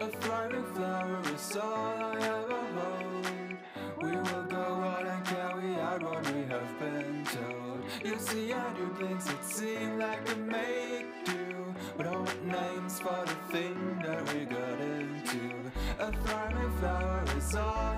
A thriving flower is all I ever hold. We will go on and carry out what we have been told. You see, I do things that seem like a make-do, but aren't names for the thing that we got into. A thriving flower is all